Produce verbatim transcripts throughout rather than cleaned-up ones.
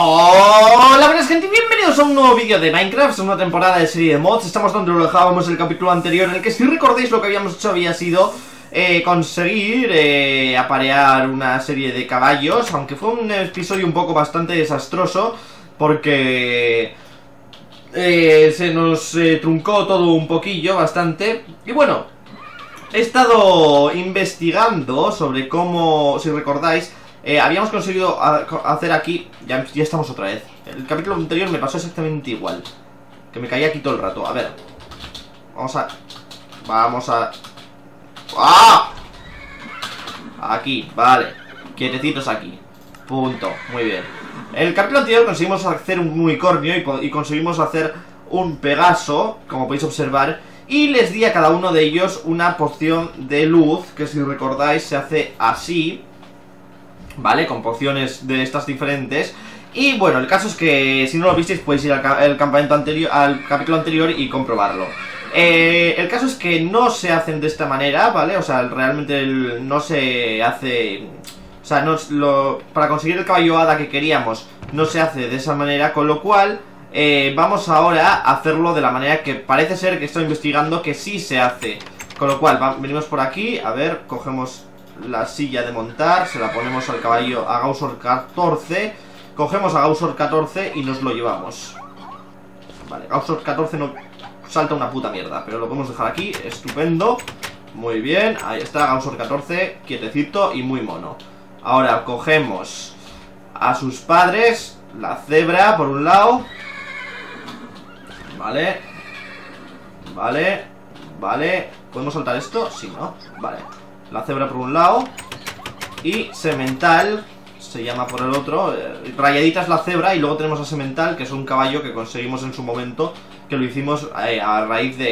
Hola buenas gente, bienvenidos a un nuevo vídeo de Minecraft, segunda temporada de serie de mods. Estamos donde lo dejábamos el capítulo anterior, en el que si recordáis lo que habíamos hecho había sido eh, conseguir eh, aparear una serie de caballos. Aunque fue un episodio un poco bastante desastroso, porque eh, se nos eh, truncó todo un poquillo, bastante. Y bueno, he estado investigando sobre cómo, si recordáis, Eh, habíamos conseguido hacer aquí. Ya, ya estamos otra vez. El capítulo anterior me pasó exactamente igual, que me caía aquí todo el rato. A ver, Vamos a... Vamos a... ¡Ah! Aquí, vale. Quietecitos aquí. Punto, muy bien. En el capítulo anterior conseguimos hacer un unicornio y, y conseguimos hacer un pegaso, como podéis observar. Y les di a cada uno de ellos una poción de luz, que si recordáis se hace así, ¿vale? Con pociones de estas diferentes. Y bueno, el caso es que si no lo visteis podéis ir al, ca el campamento anterior, al capítulo anterior y comprobarlo. eh, El caso es que no se hacen de esta manera, ¿vale? O sea, realmente el, no se hace... O sea, no, lo, para conseguir el caballo hada que queríamos no se hace de esa manera. Con lo cual eh, vamos ahora a hacerlo de la manera que parece ser que estoy investigando que sí se hace. Con lo cual va, venimos por aquí. A ver, cogemos la silla de montar, se la ponemos al caballo, a Gausort catorce. Cogemos a Gausort catorce y nos lo llevamos. Vale, Gausort catorce no salta una puta mierda, pero lo podemos dejar aquí, estupendo. Muy bien, ahí está Gausort catorce, quietecito y muy mono. Ahora cogemos a sus padres, la cebra por un lado. Vale, vale, vale. ¿Podemos saltar esto? Sí, ¿no? Vale. La cebra por un lado y semental se llama por el otro. eh, Rayadita es la cebra y luego tenemos a semental, que es un caballo que conseguimos en su momento, que lo hicimos eh, a raíz de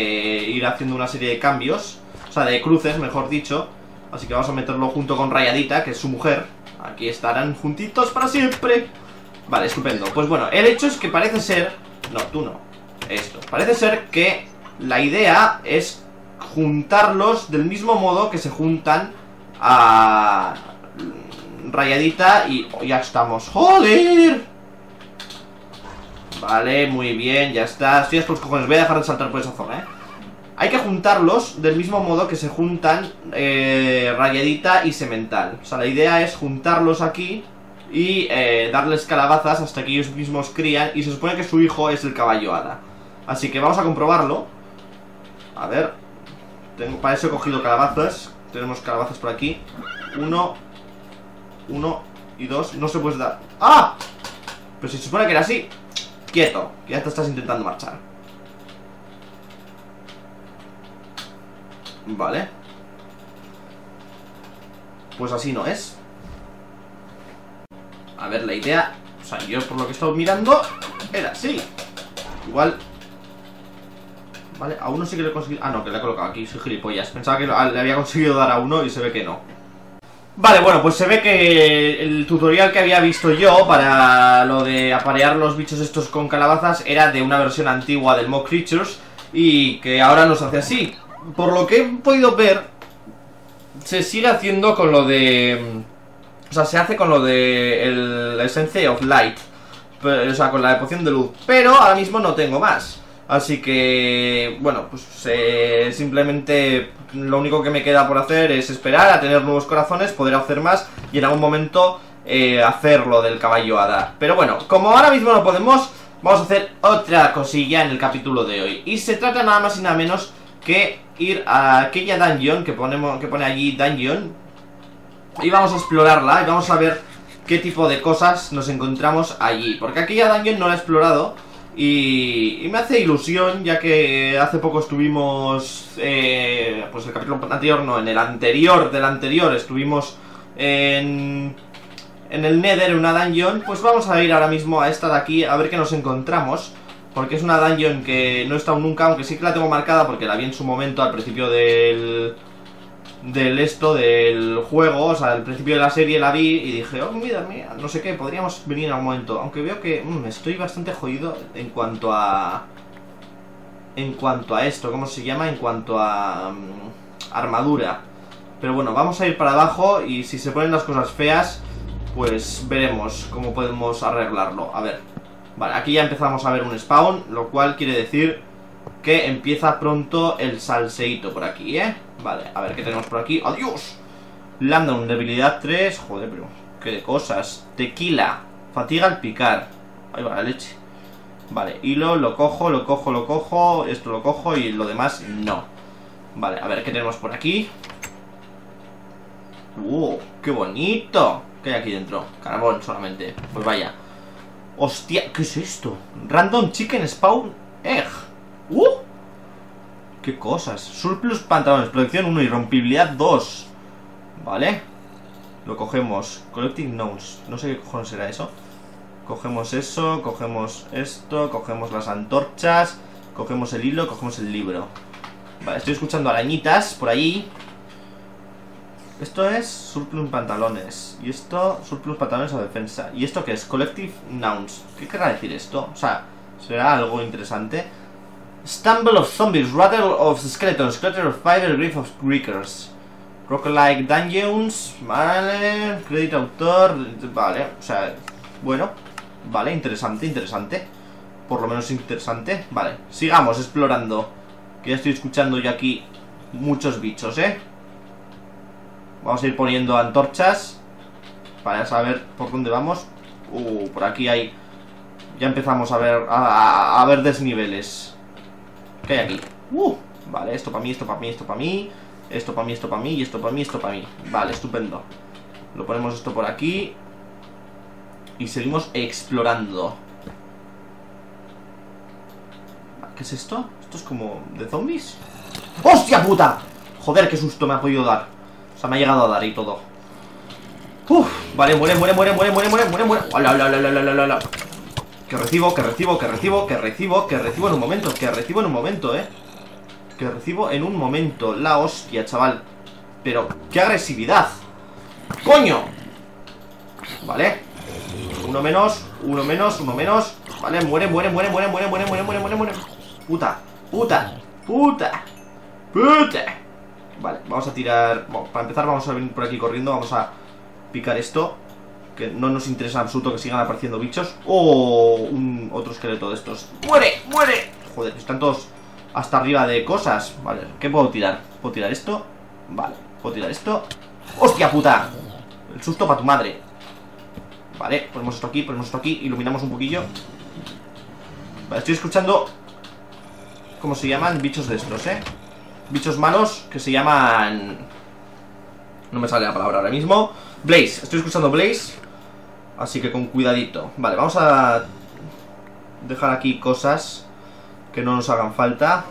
ir haciendo una serie de cambios, o sea, de cruces, mejor dicho. Así que vamos a meterlo junto con Rayadita, que es su mujer. Aquí estarán juntitos para siempre. Vale, estupendo. Pues bueno, el hecho es que parece ser... No, tú no. Esto. Parece ser que la idea es juntarlos del mismo modo que se juntan a Rayadita y oh, ya estamos. ¡Joder! Vale, muy bien, ya está. Estoy hasta los cojones, voy a dejar de saltar por esa zona, ¿eh? Hay que juntarlos del mismo modo que se juntan eh, Rayadita y semental. O sea, la idea es juntarlos aquí y eh, darles calabazas hasta que ellos mismos crían. Y se supone que su hijo es el caballo hada. Así que vamos a comprobarlo. A ver... Tengo, para eso he cogido calabazas. Tenemos calabazas por aquí. Uno, uno y dos. No se puede dar. ¡Ah! Pero se supone que era así. Quieto, que ya te estás intentando marchar. Vale. Pues así no es. A ver, la idea... O sea, yo por lo que he estado mirando era así. Igual... Vale, a uno sí que le he conseguido... Ah, no, que le he colocado aquí, soy gilipollas. Pensaba que le había conseguido dar a uno y se ve que no. Vale, bueno, pues se ve que el tutorial que había visto yo para lo de aparear los bichos estos con calabazas era de una versión antigua del Mob Creatures y que ahora nos hace así. Por lo que he podido ver, se sigue haciendo con lo de... O sea, se hace con lo de el Essence of light, o sea, con la poción de luz. Pero ahora mismo no tengo más. Así que, bueno, pues eh, simplemente lo único que me queda por hacer es esperar a tener nuevos corazones, poder hacer más y en algún momento eh, hacer lo del caballo hada. Pero bueno, como ahora mismo no podemos, vamos a hacer otra cosilla en el capítulo de hoy. Y se trata nada más y nada menos que ir a aquella dungeon que, ponemos, que pone allí dungeon. Y vamos a explorarla y vamos a ver qué tipo de cosas nos encontramos allí, porque aquella dungeon no la he explorado. Y, y me hace ilusión, ya que hace poco estuvimos, eh, pues el capítulo anterior, no, en el anterior del anterior estuvimos en, en el Nether, en una dungeon. Pues vamos a ir ahora mismo a esta de aquí, a ver qué nos encontramos, porque es una dungeon que no he estado nunca, aunque sí que la tengo marcada porque la vi en su momento al principio del, del esto, del juego, o sea, al principio de la serie la vi y dije, oh, mira, mira, no sé qué, podríamos venir en algún momento. Aunque veo que mmm, estoy bastante jodido en cuanto a... En cuanto a esto, ¿cómo se llama? En cuanto a... Um, armadura. Pero bueno, vamos a ir para abajo y si se ponen las cosas feas, pues veremos cómo podemos arreglarlo. A ver, vale, aquí ya empezamos a ver un spawn, lo cual quiere decir que empieza pronto el salseíto por aquí, ¿eh? Vale, a ver, ¿qué tenemos por aquí? ¡Adiós! Landon, debilidad tres, joder, pero qué de cosas. Tequila, fatiga al picar. Ahí va la leche. Vale, hilo, lo cojo, lo cojo, lo cojo, esto lo cojo y lo demás no. Vale, a ver, ¿qué tenemos por aquí? ¡Wow! ¡Qué bonito! ¿Qué hay aquí dentro? Carbón solamente. Pues vaya. ¡Hostia! ¿Qué es esto? Random chicken spawn egg. ¡Uh! ¡Qué cosas! Surplus pantalones, protección uno, irrompibilidad dos. Vale. Lo cogemos. Collecting nouns. No sé qué cojones será eso. Cogemos eso, cogemos esto, cogemos las antorchas, cogemos el hilo, cogemos el libro. Vale, estoy escuchando arañitas por allí. Esto es surplus pantalones. Y esto, surplus pantalones a defensa. ¿Y esto qué es? Collective nouns. ¿Qué querrá decir esto? O sea, será algo interesante. Stumble of zombies, rattle of skeletons, clatter of fire, grief of creakers. Rock-like dungeons. Vale, crédito autor. Vale, o sea, bueno. Vale, interesante, interesante. Por lo menos interesante. Vale, sigamos explorando. Que ya estoy escuchando yo aquí muchos bichos, eh. Vamos a ir poniendo antorchas para saber por dónde vamos. Uh, por aquí hay... Ya empezamos a ver a, a, a ver desniveles. ¿Qué hay aquí? Uh, vale, esto para mí, esto para mí, esto para mí. Esto para mí, esto para mí, y esto para mí, esto para mí. Vale, estupendo. Lo ponemos esto por aquí. Y seguimos explorando. ¿Qué es esto? ¿Esto es como de zombies? ¡Hostia puta! Joder, qué susto me ha podido dar. O sea, me ha llegado a dar y todo. Uff, vale, muere, muere, muere, muere, muere, muere, muere, muere. ¡Hola, hola, hola, hola, hola, hola! Que recibo, que recibo, que recibo, que recibo, que recibo en un momento, que recibo en un momento, eh. Que recibo en un momento. La hostia, chaval. Pero, qué agresividad. ¡Coño! Vale. Uno menos, uno menos, uno menos. Vale, muere, muere, muere, muere, muere, muere, muere, muere, muere, muere. Puta, puta, puta, puta. Vale, vamos a tirar... Bueno, para empezar vamos a venir por aquí corriendo. Vamos a picar esto, que no nos interesa en absoluto que sigan apareciendo bichos. ¡Oh! Un, otro esqueleto de estos. ¡Muere! ¡Muere! Joder, están todos hasta arriba de cosas. Vale, ¿qué puedo tirar? ¿Puedo tirar esto? Vale, ¿puedo tirar esto? ¡Hostia puta! El susto para tu madre. Vale, ponemos esto aquí, ponemos esto aquí. Iluminamos un poquillo. Vale, estoy escuchando... ¿Cómo se llaman? Bichos de estos, ¿eh? Bichos malos que se llaman... No me sale la palabra ahora mismo. Blaze, estoy escuchando Blaze. Así que con cuidadito. Vale, vamos a dejar aquí cosas que no nos hagan falta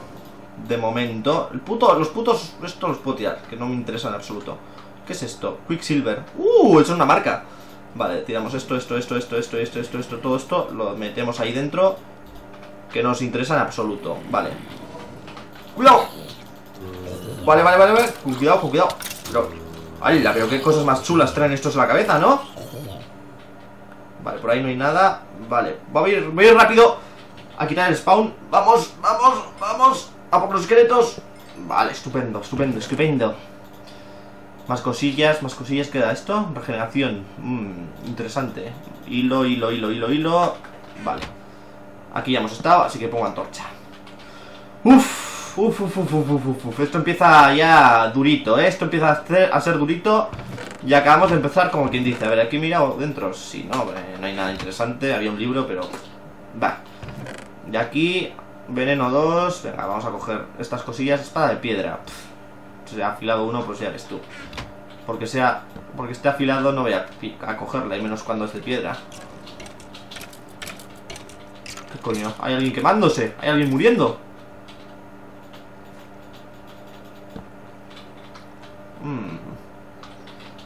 de momento. El puto, los putos, esto los puedo tirar, que no me interesa en absoluto. ¿Qué es esto? Quicksilver. ¡Uh! Eso es una marca. Vale, tiramos esto, esto, esto, esto, esto, esto, esto, esto, todo esto. Lo metemos ahí dentro, que no nos interesa en absoluto. Vale. ¡Cuidado! Vale, vale, vale, vale. Con cuidado, con cuidado. ¡Hala! Pero qué cosas más chulas traen estos a la cabeza, ¿no? Vale, por ahí no hay nada. Vale, voy a ir, voy a ir rápido a quitar el spawn. ¡Vamos, vamos, vamos! ¡A por los esqueletos! Vale, estupendo, estupendo, estupendo. Más cosillas, más cosillas. ¿Queda esto? Regeneración. Mmm, interesante. Hilo, hilo, hilo, hilo, hilo. Vale. Aquí ya hemos estado, así que pongo antorcha. ¡Uf! Uf, uf, uf, uf, uf, uf, esto empieza ya durito, ¿eh? Esto empieza a ser, a ser durito. Y acabamos de empezar, como quien dice. A ver, aquí mira dentro, sí, no, no hay nada interesante. Había un libro, pero... Va. Y aquí, veneno dos. Venga, vamos a coger estas cosillas. Espada de piedra. Pff, si ha afilado uno, pues ya eres tú. Porque sea, porque esté afilado no voy a, a cogerla, y menos cuando es de piedra. ¿Qué coño? ¿Hay alguien quemándose? ¿Hay alguien muriendo?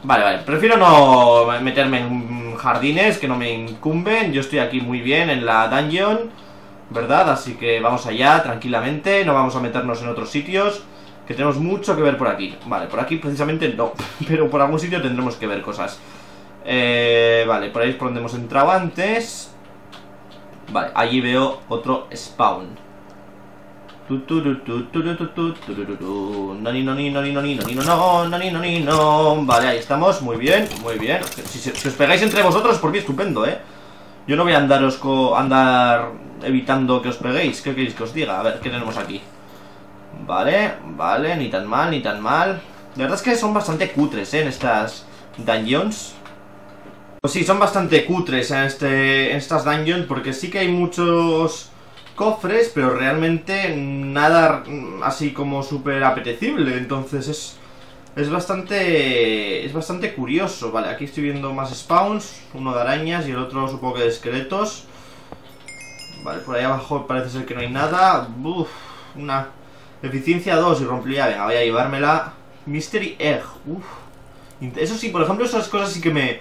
Vale, vale, prefiero no meterme en jardines que no me incumben. Yo estoy aquí muy bien en la dungeon, ¿verdad? Así que vamos allá tranquilamente. No vamos a meternos en otros sitios, que tenemos mucho que ver por aquí. Vale, por aquí precisamente no, pero por algún sitio tendremos que ver cosas. eh, Vale, por ahí es por donde hemos entrado antes. Vale, allí veo otro spawn. No, ni, no, ni, no, ni, no, ni, no, ni, no, no, no, ni, no, ni, no. Vale, ahí estamos, muy bien, muy bien. Si, si, si os pegáis entre vosotros, por mí estupendo, ¿eh? Yo no voy a andaros co andar evitando que os peguéis. ¿Qué queréis que os diga? A ver, ¿qué tenemos aquí? Vale, vale, ni tan mal, ni tan mal. La verdad es que son bastante cutres, ¿eh? En estas dungeons. Pues sí, son bastante cutres en, este, en estas dungeons, porque sí que hay muchos cofres, pero realmente nada así como súper apetecible. Entonces es, es bastante es bastante curioso. Vale, aquí estoy viendo más spawns, uno de arañas y el otro supongo que de esqueletos. Vale, por ahí abajo parece ser que no hay nada. Uf, una eficiencia dos y rompiría. Venga, voy a llevármela. Mystery Egg, uff. Eso sí, por ejemplo, esas cosas sí que me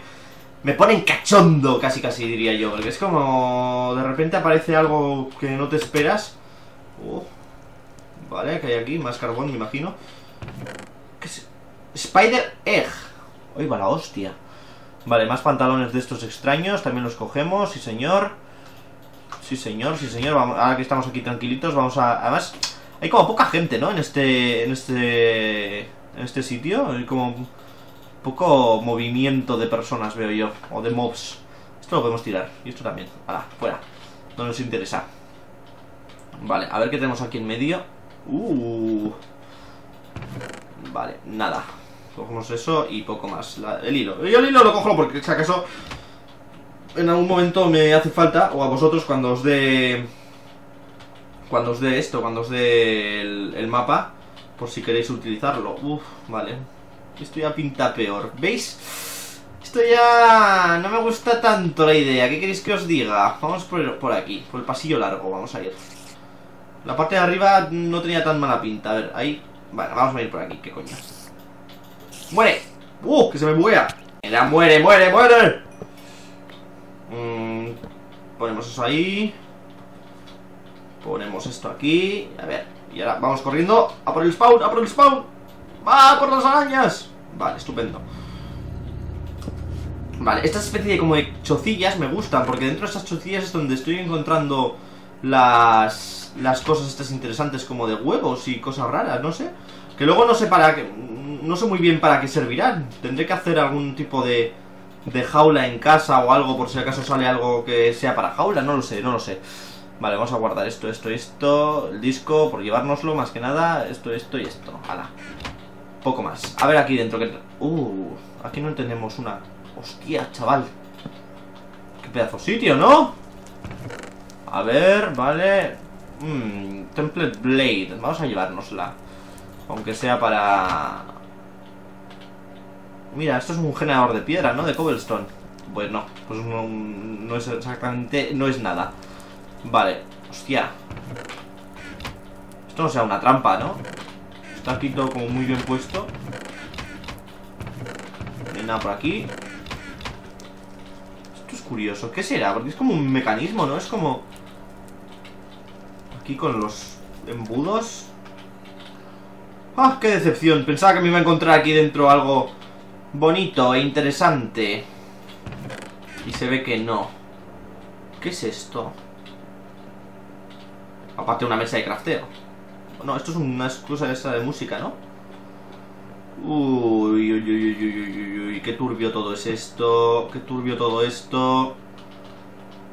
me ponen cachondo, casi casi diría yo, porque es como de repente aparece algo que no te esperas. Oh, vale, que hay aquí más carbón, me imagino. ¿Qué es? Spider Egg. Uy, va la hostia. Vale, más pantalones de estos extraños, también los cogemos, sí señor. Sí señor, sí señor, vamos, ahora que estamos aquí tranquilitos, vamos a... Además, hay como poca gente, ¿no? En este... En este... En este sitio, hay como... poco movimiento de personas, veo yo, o de mobs. Esto lo podemos tirar, y esto también. Ahora, fuera, no nos interesa. Vale, a ver qué tenemos aquí en medio. Uh. Vale, nada. Cogemos eso y poco más. La, el hilo, yo el hilo lo cojo porque si acaso en algún momento me hace falta, o a vosotros cuando os dé Cuando os dé esto, cuando os dé el, el mapa, por si queréis utilizarlo. Uf, vale. Esto ya pinta peor, ¿veis? Esto ya no me gusta tanto la idea. ¿Qué queréis que os diga? Vamos por, por aquí, por el pasillo largo, vamos a ir. La parte de arriba no tenía tan mala pinta, a ver, ahí... Bueno, vamos a ir por aquí, ¿qué coño? ¡Muere! ¡Uh! ¡Que se me buguea! ¡Era, muere, muere, muere! Mm, ponemos eso ahí. Ponemos esto aquí. A ver, y ahora vamos corriendo. ¡A por el spawn! ¡A por el spawn! ¡Ah, por las arañas! Vale, estupendo. Vale, esta especie de como de chocillas me gustan, porque dentro de estas chocillas es donde estoy encontrando las las cosas estas interesantes, como de huevos y cosas raras, no sé. Que luego no sé para qué, no sé muy bien para qué servirán. Tendré que hacer algún tipo de, de jaula en casa o algo, por si acaso sale algo que sea para jaula, no lo sé, no lo sé. Vale, vamos a guardar esto, esto, esto, el disco, por llevárnoslo más que nada, esto, esto y esto. Ala. Poco más. A ver aquí dentro que... Uh, aquí no tenemos una... Hostia, chaval. Qué pedazo de sitio, ¿no? A ver, vale. mm, Template Blade. Vamos a llevárnosla, aunque sea para... Mira, esto es un generador de piedra, ¿no? De cobblestone. Pues no, pues no, no es exactamente... No es nada. Vale, hostia. Esto no sea una trampa, ¿no? Está aquí todo como muy bien puesto. No hay nada por aquí. Esto es curioso. ¿Qué será? Porque es como un mecanismo, ¿no? Es como... Aquí con los embudos. ¡Ah, qué decepción! Pensaba que me iba a encontrar aquí dentro algo bonito e interesante. Y se ve que no. ¿Qué es esto? Aparte una mesa de crafteo. No, esto es una excusa esa de música, ¿no? Uy, uy, uy, uy, uy, uy, qué turbio todo es esto. Qué turbio todo esto.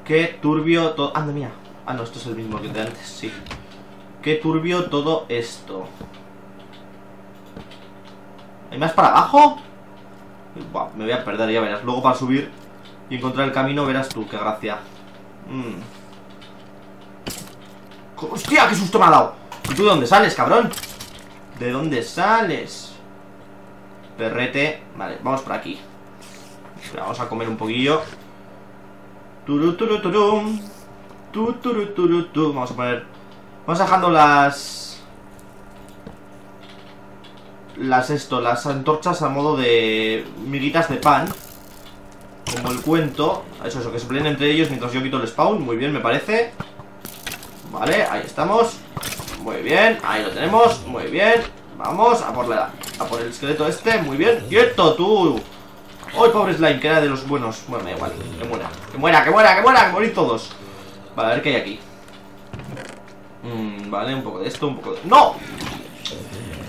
Qué turbio todo... Anda, mira. Ah, no, esto es el mismo que de antes, sí. Qué turbio todo esto. ¿Hay más para abajo? Buah, me voy a perder, ya verás. Luego para subir y encontrar el camino verás tú, qué gracia. Mm. ¡Hostia, qué susto me ha dado! ¿Y tú de dónde sales, cabrón? ¿De dónde sales? Perrete. Vale, vamos por aquí. Espera, vamos a comer un poquillo. Turuturuturum. Turuturuturum. Vamos a poner... Vamos dejando las... Las esto, las antorchas a modo de... Miguitas de pan. Como el cuento. Eso, eso, que se peleen entre ellos mientras yo quito el spawn. Muy bien, me parece. Vale, ahí estamos. Muy bien, ahí lo tenemos, muy bien. Vamos a por la, a por el esqueleto este, muy bien. ¡Quieto tú! ¡Ay, pobre Slime, que era de los buenos! Bueno, da igual, que muera, que muera, que muera, que muera, que morir todos. Vale, a ver qué hay aquí. Mm, vale, un poco de esto, un poco de... ¡No!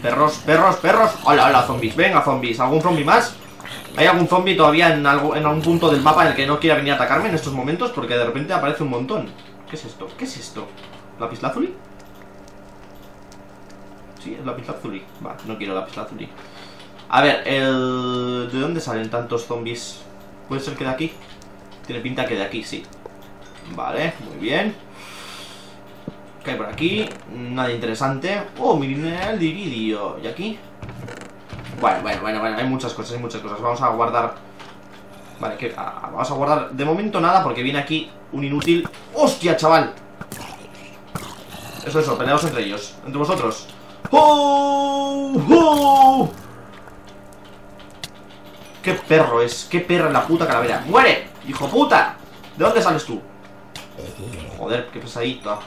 Perros, perros, perros. Hola, hola, zombies. Venga, zombies. ¿Algún zombie más? ¿Hay algún zombie todavía en, algo, en algún punto del mapa en el que no quiera venir a atacarme en estos momentos? Porque de repente aparece un montón. ¿Qué es esto? ¿Qué es esto? ¿Lapislázuli? Sí, es lapislázuli. Va, no quiero lapislázuli. A ver, el... ¿de dónde salen tantos zombies? ¿Puede ser que de aquí? Tiene pinta que de aquí, sí. Vale, muy bien. ¿Qué hay por aquí? Nada interesante. Oh, mineral de iridio. ¿Y aquí? Bueno, bueno, bueno, bueno, hay muchas cosas, hay muchas cosas. Vamos a guardar. Vale, que ah, vamos a guardar de momento nada porque viene aquí un inútil. ¡Hostia, chaval! Eso, eso, peleaos entre ellos, entre vosotros. ¡Oh! ¡Oh! ¡Qué perro es! ¡Qué perra en la puta calavera! ¡Muere! ¡Hijo puta! ¿De dónde sales tú? Joder, qué pesadito.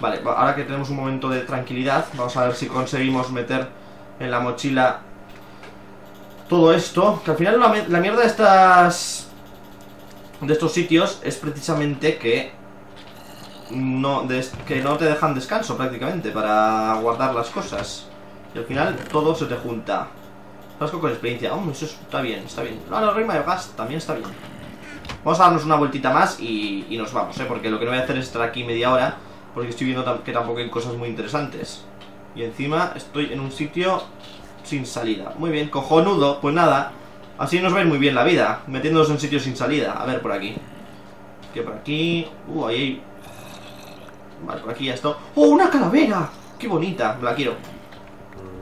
Vale, ahora que tenemos un momento de tranquilidad, vamos a ver si conseguimos meter en la mochila todo esto. Que al final la, la mierda de estas... de estos sitios es precisamente que no, de, que no te dejan descanso prácticamente para guardar las cosas. Y al final todo se te junta. Vasco con experiencia. Oh, eso está bien, está bien. No, no, Rima de Gas también está bien. Vamos a darnos una vueltita más y, y nos vamos, ¿eh? Porque lo que no voy a hacer es estar aquí media hora, porque estoy viendo que tampoco hay cosas muy interesantes. Y encima estoy en un sitio sin salida. Muy bien, cojonudo. Pues nada, así nos va a ir muy bien la vida, metiéndonos en sitios sin salida. A ver por aquí. Que por aquí... Uh, ahí hay... Vale, por aquí ya esto. ¡Oh, una calavera! ¡Qué bonita! La quiero.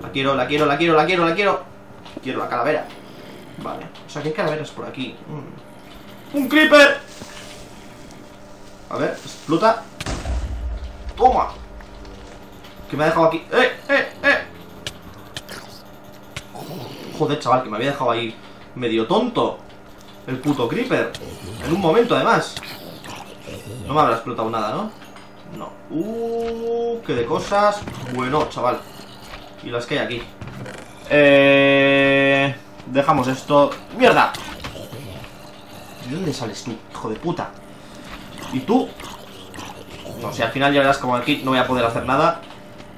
La quiero, la quiero, la quiero, la quiero, la quiero. Quiero la calavera. Vale, o sea que hay calaveras por aquí. mm. ¡Un creeper! A ver, explota. ¡Toma! Que me ha dejado aquí. ¡Eh, eh, eh! Joder, chaval, que me había dejado ahí medio tonto el puto creeper. En un momento, además. No me habrá explotado nada, ¿no? No. ¡Uh! ¡Qué de cosas! Bueno, chaval. Y las que hay aquí. Eh... Dejamos esto. ¡Mierda! ¿De dónde sales tú, hijo de puta? ¿Y tú? No sé, al final ya verás como aquí no voy a poder hacer nada.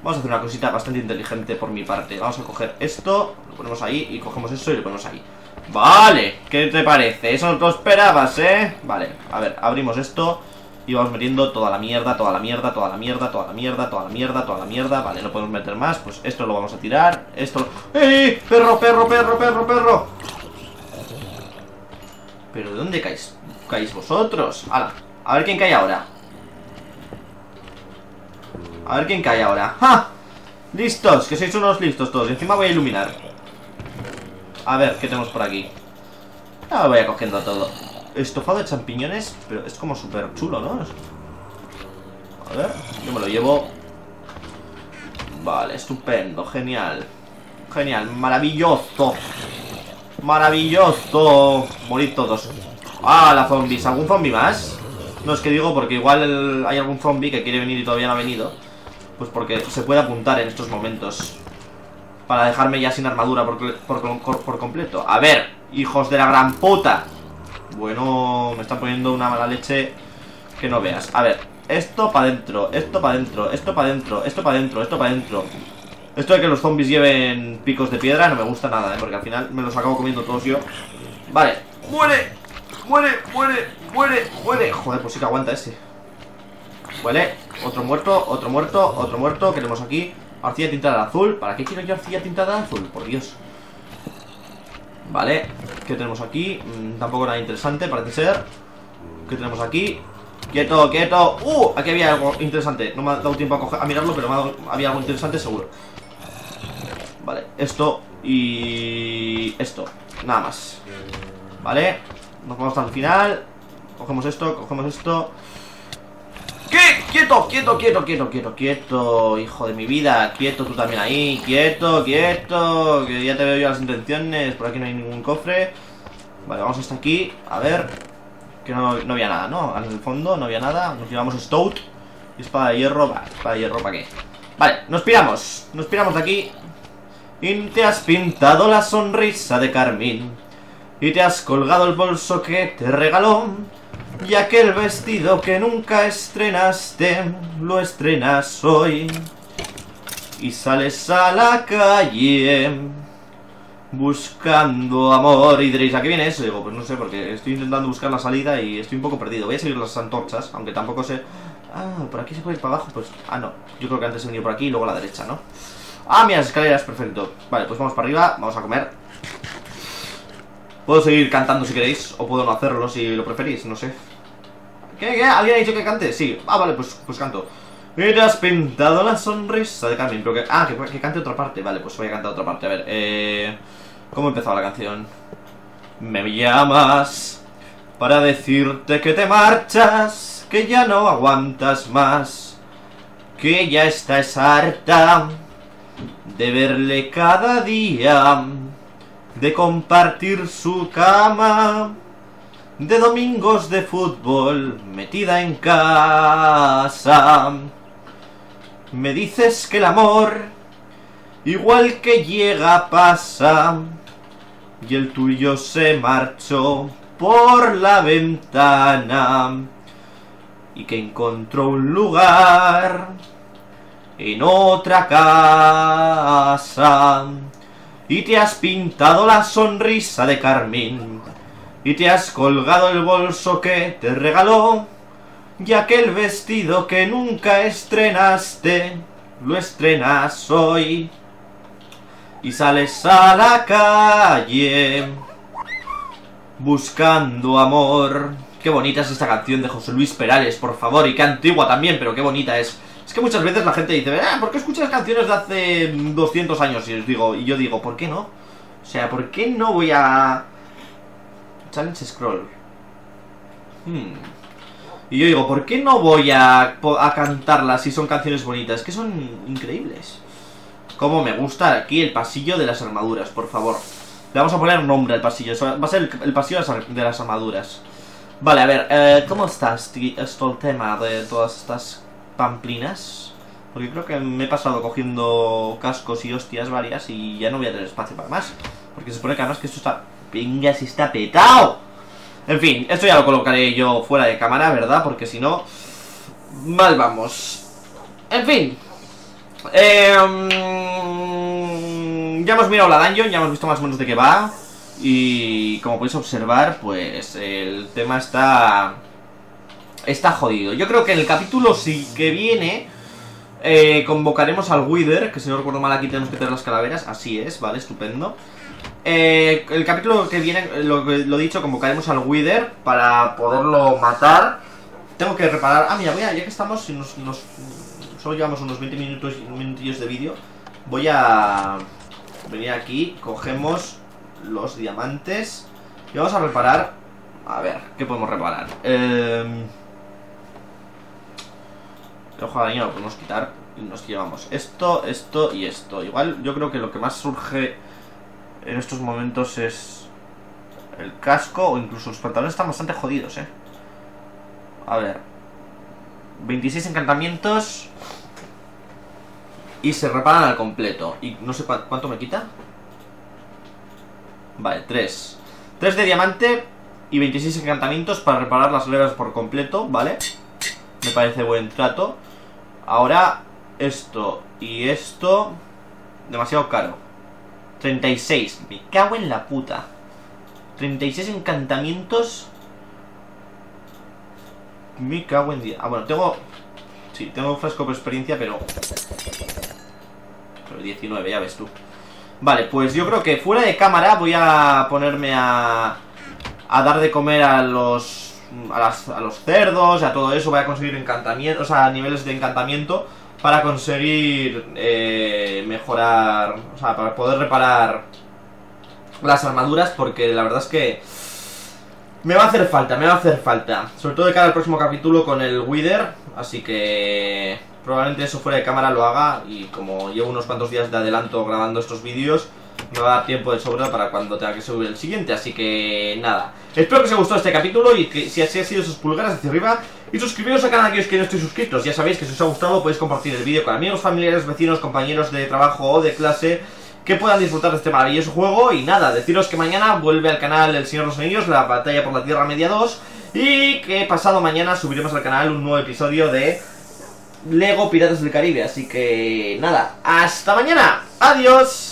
Vamos a hacer una cosita bastante inteligente por mi parte. Vamos a coger esto, lo ponemos ahí y cogemos eso y lo ponemos ahí. Vale, ¿qué te parece? Eso no te lo esperabas, ¿eh? Vale, a ver, abrimos esto y vamos metiendo toda la mierda, toda la mierda, toda la mierda, toda la mierda, toda la mierda, toda la mierda. Vale, no podemos meter más, pues esto lo vamos a tirar. Esto... ¡Eh! ¡Perro, perro, perro, perro, perro! ¿Pero de dónde caís? ¿Caís vosotros? ¡Hala! A ver quién cae ahora. A ver quién cae ahora. ¡Ja! ¡Listos! Que sois unos listos todos. Encima voy a iluminar. A ver, ¿qué tenemos por aquí? Ahora voy a cogiendo todo. Estofado de champiñones. Pero es como súper chulo, ¿no? A ver, yo me lo llevo. Vale, estupendo, genial. Genial, maravilloso. Maravilloso. Morid todos. ¡Ah, la zombies! ¿Algún zombie más? No, es que digo porque igual el, hay algún zombie que quiere venir y todavía no ha venido. Pues porque se puede apuntar en estos momentos para dejarme ya sin armadura por, por, por, por completo. A ver, hijos de la gran puta. Bueno, me están poniendo una mala leche que no veas. A ver, esto para adentro, esto para adentro, esto para adentro, esto para adentro, esto para adentro. Esto de que los zombies lleven picos de piedra no me gusta nada, ¿eh? Porque al final me los acabo comiendo todos yo. Vale, muere, muere, muere. ¡Muere! ¡Muere! Joder, pues sí que aguanta ese. Vale, otro muerto, otro muerto, otro muerto. Que tenemos aquí arcilla tintada de azul. ¿Para qué quiero yo arcilla tintada de azul? Por Dios. Vale, ¿qué tenemos aquí? Mm, tampoco nada interesante, parece ser. ¿Qué tenemos aquí? ¡Quieto, quieto! ¡Uh! Aquí había algo interesante. No me ha dado tiempo a, coger, a mirarlo, pero me ha dado, había algo interesante seguro. Vale, esto y... esto, nada más. Vale, nos vamos hasta el final. Cogemos esto, cogemos esto. ¿Qué? ¡Quieto, quieto, quieto, quieto, quieto, quieto! Hijo de mi vida, quieto tú también ahí. Quieto, quieto. Que ya te veo yo las intenciones. Por aquí no hay ningún cofre. Vale, vamos hasta aquí. A ver. Que no, no había nada, ¿no? En el fondo no había nada. Nos llevamos Stout y espada de hierro. Vale, espada de hierro, ¿para qué? Vale, nos piramos. Nos piramos de aquí. Y te has pintado la sonrisa de carmín y te has colgado el bolso que te regaló Y aquel vestido que nunca estrenaste, lo estrenas hoy. Y sales a la calle buscando amor. Y diréis, ¿a qué viene eso? Digo, pues no sé, porque estoy intentando buscar la salida y estoy un poco perdido. Voy a seguir las antorchas, aunque tampoco sé... Ah, por aquí se puede ir para abajo, pues... Ah, no, yo creo que antes he venido por aquí y luego a la derecha, ¿no? Ah, mira, las escaleras, perfecto. Vale, pues vamos para arriba, vamos a comer. Puedo seguir cantando si queréis, o puedo no hacerlo si lo preferís, no sé. ¿Qué, qué? ¿Alguien ha dicho que cante? Sí. Ah, vale, pues, pues canto. Y te has pintado la sonrisa de Carmen, pero que... Ah, que, que cante otra parte. Vale, pues voy a cantar otra parte. A ver, eh... ¿cómo empezaba la canción? Me llamas para decirte que te marchas, que ya no aguantas más, que ya estás harta de verle cada día, de compartir su cama, de domingos de fútbol metida en casa. Me dices que el amor, igual que llega, pasa, y el tuyo se marchó por la ventana, y que encontró un lugar en otra casa. Y te has pintado la sonrisa de carmín, y te has colgado el bolso que te regaló, y aquel vestido que nunca estrenaste, lo estrenas hoy. Y sales a la calle buscando amor. Qué bonita es esta canción de José Luis Perales, por favor. Y qué antigua también, pero qué bonita es. Es que muchas veces la gente dice, ah, ¿por qué escuchas canciones de hace doscientos años? Y, os digo, y yo digo, ¿por qué no? O sea, ¿por qué no voy a... Challenge Scroll. Hmm. Y yo digo, ¿por qué no voy a, a cantarlas si son canciones bonitas? Que son increíbles. Como me gusta aquí el pasillo de las armaduras, por favor. Le vamos a poner nombre al pasillo. Va a ser el, el pasillo de las armaduras. Vale, a ver, eh, ¿cómo está este, este el tema de todas estas pamplinas? Porque creo que me he pasado cogiendo cascos y hostias varias y ya no voy a tener espacio para más. Porque se supone que además que esto está... Venga, si está petado. En fin, esto ya lo colocaré yo fuera de cámara, ¿verdad? Porque si no, mal vamos. En fin, eh, ya hemos mirado la dungeon, ya hemos visto más o menos de qué va. Y como podéis observar, pues el tema está... Está jodido. Yo creo que en el capítulo sí que viene... Eh, convocaremos al Wither, que si no recuerdo mal aquí tenemos que tener las calaveras. Así es, vale, estupendo. Eh, el capítulo que viene, lo, lo dicho, convocaremos al Wither para poderlo matar. Tengo que reparar... Ah, mira, voy a, ya que estamos, nos, nos, solo llevamos unos veinte minutos minutillos de vídeo. Voy a venir aquí, cogemos los diamantes y vamos a reparar... A ver, ¿qué podemos reparar? Eh... Ojalá ya lo podemos quitar y nos llevamos esto, esto y esto. Igual yo creo que lo que más surge... En estos momentos es el casco, o incluso los pantalones están bastante jodidos, eh. A ver, veintiséis encantamientos y se reparan al completo. Y no sé cuánto me quita. Vale, tres de diamante y veintiséis encantamientos para reparar las legas por completo, ¿vale? Me parece buen trato. Ahora, esto y esto. Demasiado caro. Treinta y seis, me cago en la puta. Treinta y seis encantamientos. Me cago en día. Ah, bueno, tengo... Sí, tengo un frasco por experiencia, pero... Pero diecinueve, ya ves tú. Vale, pues yo creo que fuera de cámara voy a ponerme a... A dar de comer a los... A, las, a los cerdos, a todo eso. Voy a conseguir encantamientos, o sea, niveles de encantamiento para conseguir eh, mejorar, o sea, para poder reparar las armaduras, porque la verdad es que me va a hacer falta, me va a hacer falta, sobre todo de cara al próximo capítulo con el Wither, así que probablemente eso fuera de cámara lo haga, y como llevo unos cuantos días de adelanto grabando estos vídeos, me va a dar tiempo de sobra para cuando tenga que subir el siguiente, así que nada. Espero que os haya gustado este capítulo y que si así ha sido, sus pulgares hacia arriba. Y suscribiros al canal aquellos que no estéis suscritos. Ya sabéis que si os ha gustado podéis compartir el vídeo con amigos, familiares, vecinos, compañeros de trabajo o de clase que puedan disfrutar de este maravilloso juego. Y nada, deciros que mañana vuelve al canal El Señor de los Anillos, La Batalla por la Tierra Media dos, y que pasado mañana subiremos al canal un nuevo episodio de Lego Piratas del Caribe. Así que nada, hasta mañana, adiós.